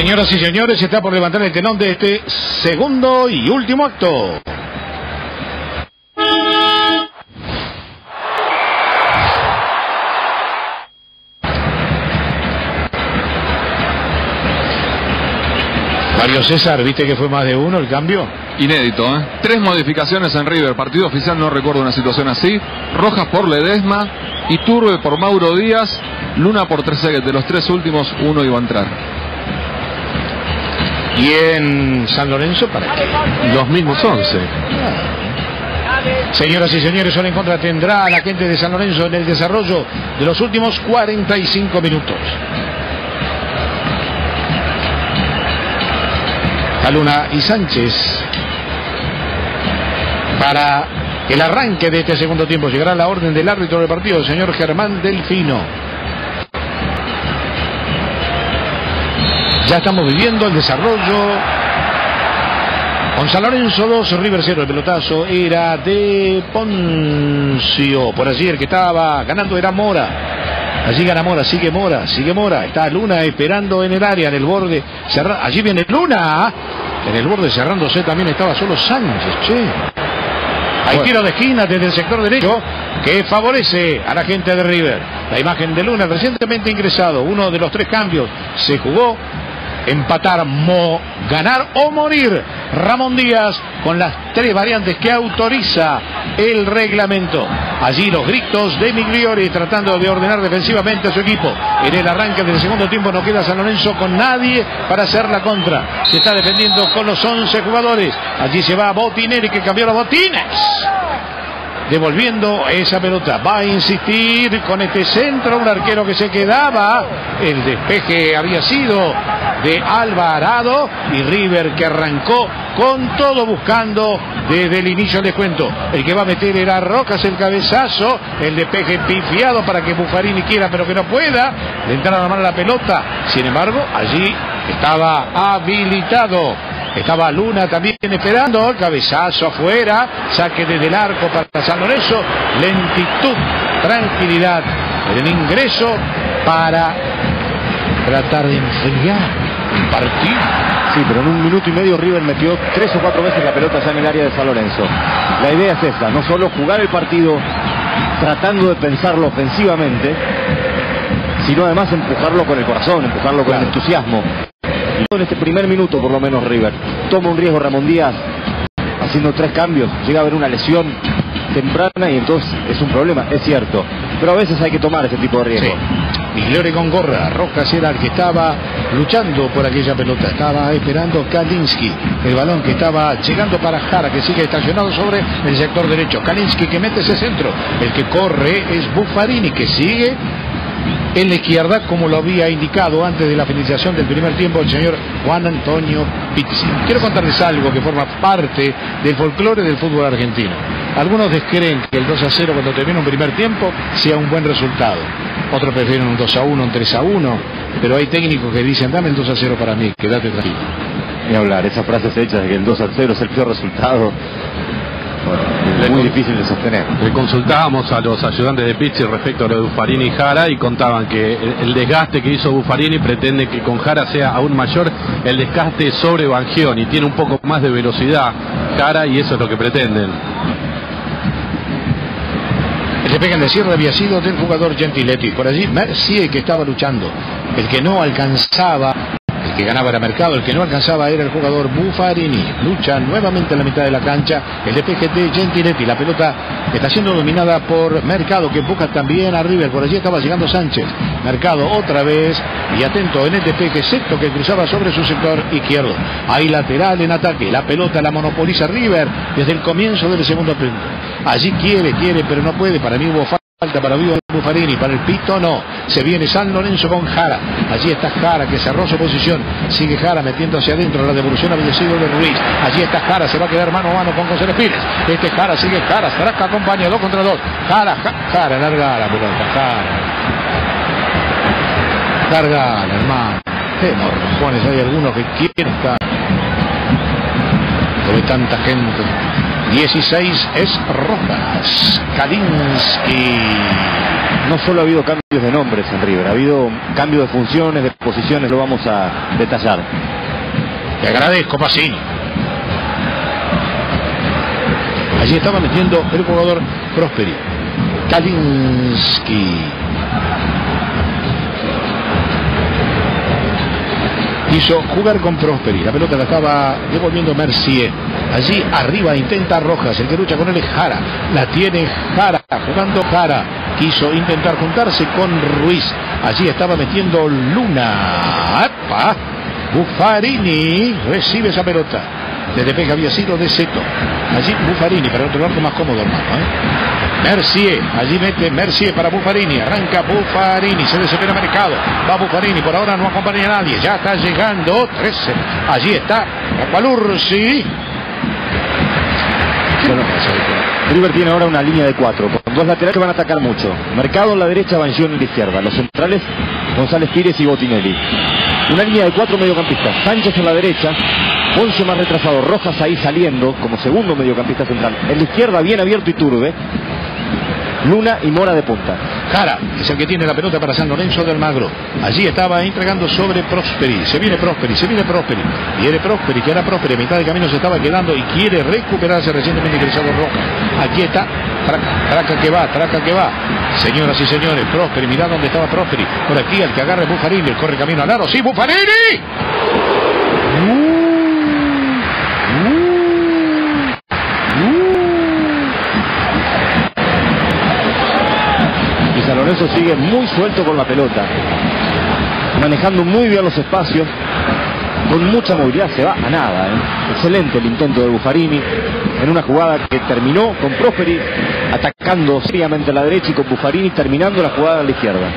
Señoras y señores, está por levantar el telón de este segundo y último acto. Mario César, ¿viste que fue más de uno el cambio? Inédito, ¿eh? 3 modificaciones en River. Partido oficial no recuerdo una situación así. Rojas por Ledesma, Iturbe por Mauro Díaz, Luna por Trezeguet. De los 3 últimos, uno iba a entrar. ¿Y en San Lorenzo para qué? Los mismos 11. Señoras y señores, Sol en Contra tendrá a la gente de San Lorenzo en el desarrollo de los últimos 45 minutos. Luna y Sánchez para el arranque de este segundo tiempo. Llegará la orden del árbitro del partido, el señor Germán Delfino. Ya estamos viviendo el desarrollo con San Lorenzo 2, River 0. El pelotazo era de Ponzio, por allí el que estaba ganando era Mora. Allí gana Mora, sigue Mora, sigue Mora. Está Luna esperando en el área, en el borde. Allí viene Luna. En el borde cerrándose también estaba solo Sánchez, che. Hay tiro de esquina desde el sector derecho que favorece a la gente de River. La imagen de Luna, recientemente ingresado. Uno de los 3 cambios. Se jugó empatar, ganar o morir. Ramón Díaz con las 3 variantes que autoriza el reglamento. Allí los gritos de Migliore tratando de ordenar defensivamente a su equipo. En el arranque del segundo tiempo no queda San Lorenzo con nadie para hacer la contra. Se está defendiendo con los 11 jugadores. Allí se va Bottinelli, que cambió los botines, devolviendo esa pelota. Va a insistir con este centro un arquero que se quedaba. El despeje había sido de Alvarado, y River que arrancó con todo buscando desde el inicio del descuento. El que va a meter era Rojas, el cabezazo, el despeje pifiado para que Buffarini quiera pero que no pueda, le entraron a la mano la pelota. Sin embargo, allí estaba habilitado, estaba Luna también esperando. El cabezazo afuera, saque desde el arco para San Lorenzo. Lentitud, tranquilidad en el ingreso para tratar de enfriar partido. Sí, pero en un minuto y medio River metió 3 o 4 veces la pelota ya en el área de San Lorenzo. La idea es esa, no solo jugar el partido tratando de pensarlo ofensivamente, sino además empujarlo con el corazón, empujarlo con el entusiasmo. En este primer minuto por lo menos River toma un riesgo. Ramón Díaz haciendo 3 cambios, llega a haber una lesión temprana y entonces es un problema, es cierto, pero a veces hay que tomar ese tipo de riesgo. Sí. Migliore con gorra. Rojas era el que estaba luchando por aquella pelota, estaba esperando Kalinski, el balón que estaba llegando para Jara, que sigue estacionado sobre el sector derecho. Kalinski que mete ese centro, el que corre es Buffarini, que sigue en la izquierda, como lo había indicado antes de la finalización del primer tiempo el señor Juan Antonio Pizzi. Quiero contarles algo que forma parte del folclore del fútbol argentino. Algunos descreen que el 2-0 cuando termina un primer tiempo sea un buen resultado. Otros prefieren un 2-1, un 3-1, pero hay técnicos que dicen, dame el 2-0 para mí, quédate tranquilo. Ni hablar, esas frases hechas de que el 2-0 es el peor resultado. Bueno, es muy difícil de sostener. Le consultábamos a los ayudantes de Pizzi respecto a lo de Buffarini y Jara, y contaban que el desgaste que hizo Buffarini, pretende que con Jara sea aún mayor el desgaste sobre Vangioni. Tiene un poco más de velocidad Jara y eso es lo que pretenden. El despegue en la sierra había sido del jugador Gentiletti. Por allí Mercier, que estaba luchando, el que no alcanzaba, el que ganaba era Mercado, el que no alcanzaba era el jugador Buffarini. Lucha nuevamente en la mitad de la cancha, el despeje de Gentiletti, la pelota está siendo dominada por Mercado, que empuja también a River. Por allí estaba llegando Sánchez. Mercado otra vez, y atento en el despeje Cetto, que cruzaba sobre su sector izquierdo. Hay lateral en ataque, la pelota la monopoliza River desde el comienzo del segundo tiempo. Allí quiere pero no puede. Para mí hubo falta, para Buffarini, para el pito no. Se viene San Lorenzo con Jara. Allí está Jara, que cerró su posición. Sigue Jara metiendo hacia adentro. La devolución había sido de Ruiz. Allí está Jara, se va a quedar mano a mano con González Pirez. Este Jara, sigue Jara, Stracca acompaña, 2 contra 2. Jara, larga la pelota, Jara. Larga, hermano. Qué morrones, hay algunos que quieren estar sobre tanta gente. 16 es Rojas. Kalinski no solo ha habido cambios de nombres en River, ha habido cambios de funciones, de posiciones, lo vamos a detallar. Te agradezco, Pazini. Allí estaba metiendo el jugador Prósperi. Kalinski. Quiso jugar con Prósperi. La pelota la estaba devolviendo Mercier. Allí arriba intenta Rojas. El que lucha con él es Jara. La tiene Jara. Jugando Jara. Quiso intentar juntarse con Ruiz. Allí estaba metiendo Luna. ¡Apa! Buffarini recibe esa pelota. Desde pega había sido de Cetto. Allí Buffarini para otro lado más cómodo, hermano, Mercier, allí mete Mercier para Buffarini, arranca Buffarini, se desespera Mercado, va Buffarini, por ahora no acompaña a nadie, ya está llegando 13, allí está Stracqualursi. Bueno, River tiene ahora una línea de 4, con dos laterales que van a atacar mucho, Mercado en la derecha, Vangioni en la izquierda, los centrales González Pirez y Bottinelli, una línea de 4 mediocampistas, Sánchez en la derecha, Ponzio más retrasado, Rojas ahí saliendo como segundo mediocampista central. En la izquierda bien abierto Iturbe, Luna y Mora de punta. Jara es el que tiene la pelota para San Lorenzo de Almagro. Allí estaba entregando sobre Prósperi. Se viene Prósperi, se viene Prósperi. Viene Prósperi, que era Prósperi. A mitad de camino se estaba quedando y quiere recuperarse recientemente ingresado Rojas. Aquí está. Traca que va, señoras y señores, Prósperi, mirá dónde estaba Prósperi. Por aquí el que agarra es Buffarini, el corre camino al aro. ¡Sí, Buffarini! San Lorenzo sigue muy suelto con la pelota, manejando muy bien los espacios, con mucha movilidad, se va a nada, Excelente el intento de Buffarini en una jugada que terminó con Prósperi atacando seriamente a la derecha y con Buffarini terminando la jugada a la izquierda.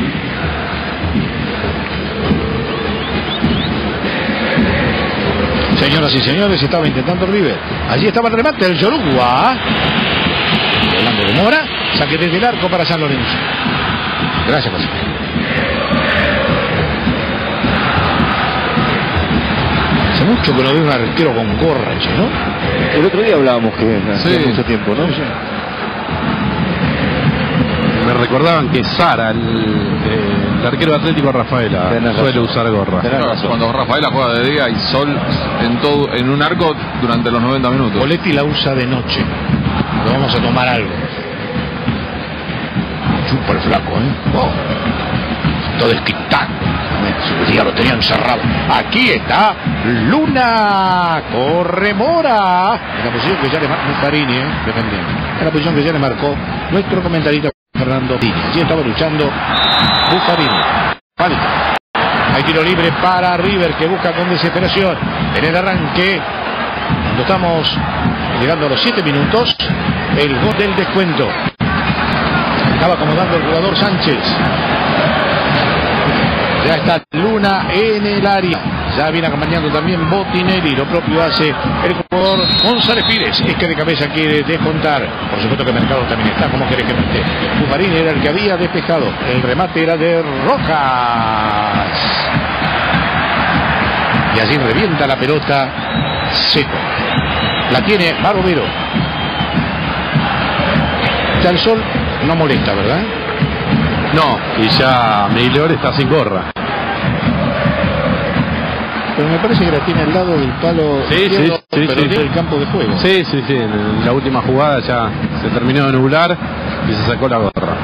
Señoras y señores, estaba intentando River, allí estaba el remate del Yoruba, Leandro de Mora, saque desde el arco para San Lorenzo. Gracias, José. Hace mucho que no veo un arquero con gorra, ¿no? El otro día hablábamos que hace mucho tiempo, ¿no? Sí. Me recordaban que Sara, el arquero atlético Rafaela, suele usar gorra. Cuando Rafaela juega de día y sol en todo, en un arco durante los 90 minutos. Coletti la usa de noche. Lo vamos a tomar algo. Chupa el flaco, todo esquitán. Ya lo tenían cerrado. Aquí está Luna. Corre Mora. En la posición que ya le marcó Buffarini, dependiendo. En la posición que ya le marcó nuestro comentarista Fernando Dini. Allí estaba luchando Buffarini. Falta. Hay tiro libre para River que busca con desesperación en el arranque. Cuando estamos llegando a los 7 minutos, el gol del descuento. Estaba acomodando el jugador Sánchez. Ya está Luna en el área. Ya viene acompañando también Bottinelli. Lo propio hace el jugador González Pires. Es que de cabeza quiere descontar. Por supuesto que Mercado también está. ¿Cómo quiere que mete? Buffarini era el que había despejado. El remate era de Rojas. Y allí revienta la pelota Cetto. La tiene Barovero. Está el sol. No molesta, ¿verdad? No, y ya Migliore está sin gorra. Pero me parece que la tiene al lado del palo del campo de juego. Sí, en la última jugada ya se terminó de nublar y se sacó la gorra.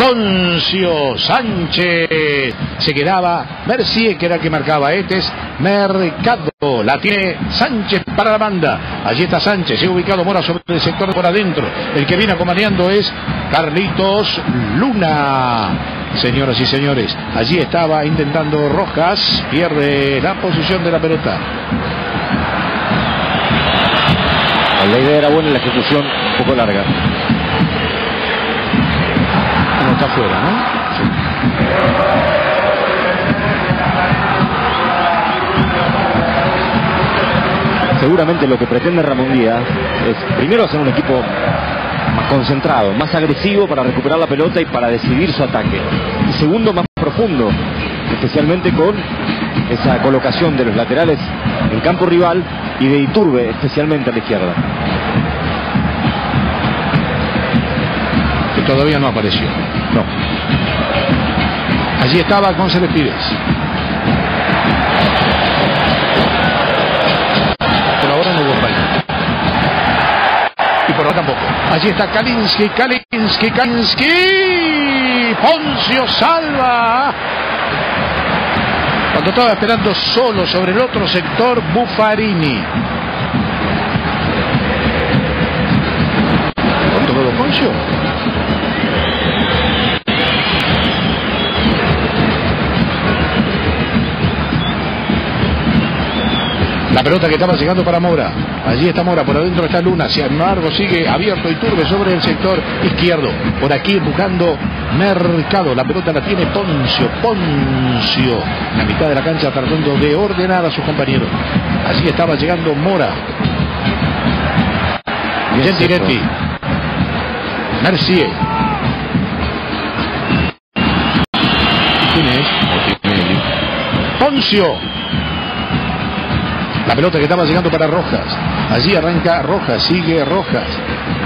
Ponzio, Sánchez, se quedaba Mercier, que era el que marcaba, este es Mercado, la tiene Sánchez para la banda, allí está Sánchez, se ha ubicado Mora sobre el sector por adentro, el que viene acompañando es Carlitos Luna. Señoras y señores, allí estaba intentando Rojas, pierde la posición de la pelota. La idea era buena y la ejecución un poco larga. Está afuera, ¿no? Sí. Seguramente lo que pretende Ramón Díaz es primero hacer un equipo más concentrado, más agresivo para recuperar la pelota y para decidir su ataque. Y segundo, más profundo, especialmente con esa colocación de los laterales en campo rival y de Iturbe especialmente a la izquierda. todavía no apareció. No. Allí estaba González Pirez. Por ahora no hubo fallo. Y por ahora tampoco. Allí está Kalinski, Kalinski. Ponzio salva. Cuando estaba esperando solo sobre el otro sector, Buffarini. Con todo Ponzio. La pelota que estaba llegando para Mora. Allí está Mora, por adentro está Luna. Sin embargo, sigue abierto Iturbe sobre el sector izquierdo. Por aquí buscando Mercado. La pelota la tiene Ponzio. Ponzio en la mitad de la cancha tratando de ordenar a sus compañeros. Allí estaba llegando Mora. Gentiletti. Mercier. ¿Quién es? Ponzio. La pelota que estaba llegando para Rojas. Allí arranca Rojas, sigue Rojas.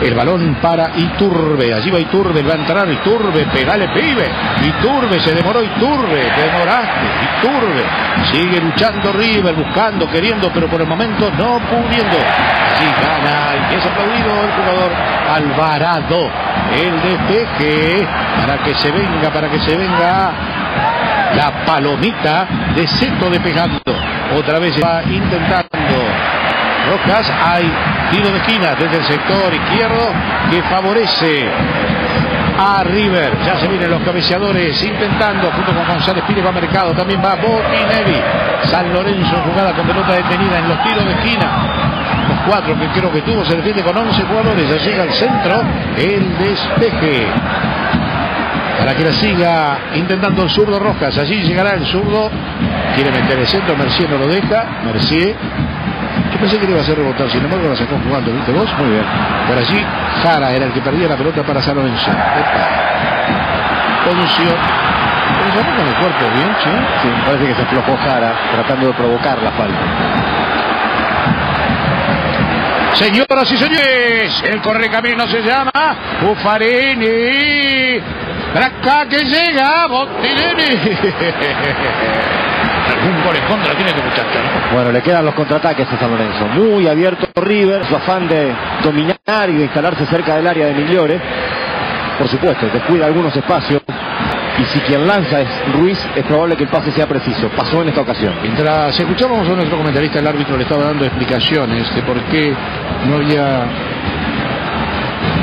El balón para Iturbe. Allí va Iturbe, va a entrar Iturbe. Pegale, pibe. Iturbe, se demoró Iturbe. Te demoraste, Iturbe. Sigue luchando River, buscando, queriendo, pero por el momento no pudiendo. Allí gana, y es aplaudido el jugador Alvarado. El despeje para que se venga, la palomita de Cetto despejando. Otra vez va intentando Rojas, hay tiro de esquina desde el sector izquierdo que favorece a River. Ya se vienen los cabeceadores intentando, junto con González Pires va Mercado, también va Bottinelli. San Lorenzo jugada con pelota detenida en los tiros de esquina. Los 4 que creo que tuvo, se defiende con 11 jugadores, ya llega al centro el despeje. Para que la siga intentando el zurdo Rojas. Allí llegará el zurdo. Quiere meter el centro. Mercier no lo deja. Mercier. Yo pensé que le iba a hacer rebotar. Sin embargo, la sacó jugando. ¿Viste vos? Muy bien. Por allí, Jara era el que perdía la pelota para San Lorenzo. Ponzio. Pero se va con el cuerpo bien, ¿sí? Sí, parece que se aflojó Jara tratando de provocar la falta. Señoras y señores, el correcamino se llama Buffarini. Acá que llega Bottinelli. Algún gol en contra tiene este muchacho, ¿no? Bueno, le quedan los contraataques a San Lorenzo. Muy abierto River, su afán de dominar y de instalarse cerca del área de Migliore. Por supuesto, descuida algunos espacios. Y si quien lanza es Ruiz, es probable que el pase sea preciso. Pasó en esta ocasión. Mientras escuchábamos a nuestro comentarista, el árbitro le estaba dando explicaciones de por qué no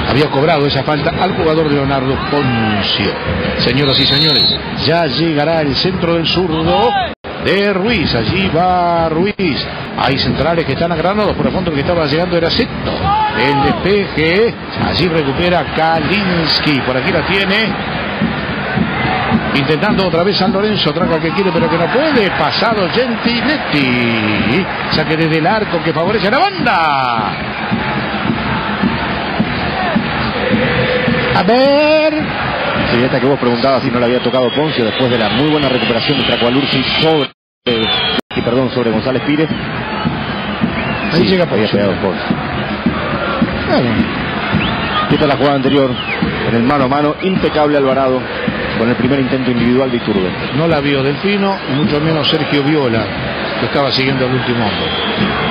había cobrado esa falta al jugador Leonardo Ponzio. Señoras y señores, ya llegará el centro del zurdo de Ruiz. Allí va Ruiz. Hay centrales que están agranados. Por el fondo, el que estaba llegando era Cetto. El despeje. Allí recupera Kalinski. Por aquí la tiene. Intentando otra vez San Lorenzo, tranca que quiere pero que no puede, pasado Gentiletti, saque desde el arco que favorece a la banda. A ver. Sí, esta que vos preguntabas si no la había tocado Ponzio después de la muy buena recuperación de Stracqualursi sobre González Pires. Ahí sí, llega Ponzio. Claro. Esta es la jugada anterior, en el mano a mano, impecable Alvarado. Con el primer intento individual de Iturbe. No la vio Delfino, y mucho menos Sergio Viola, que estaba siguiendo al último hombre.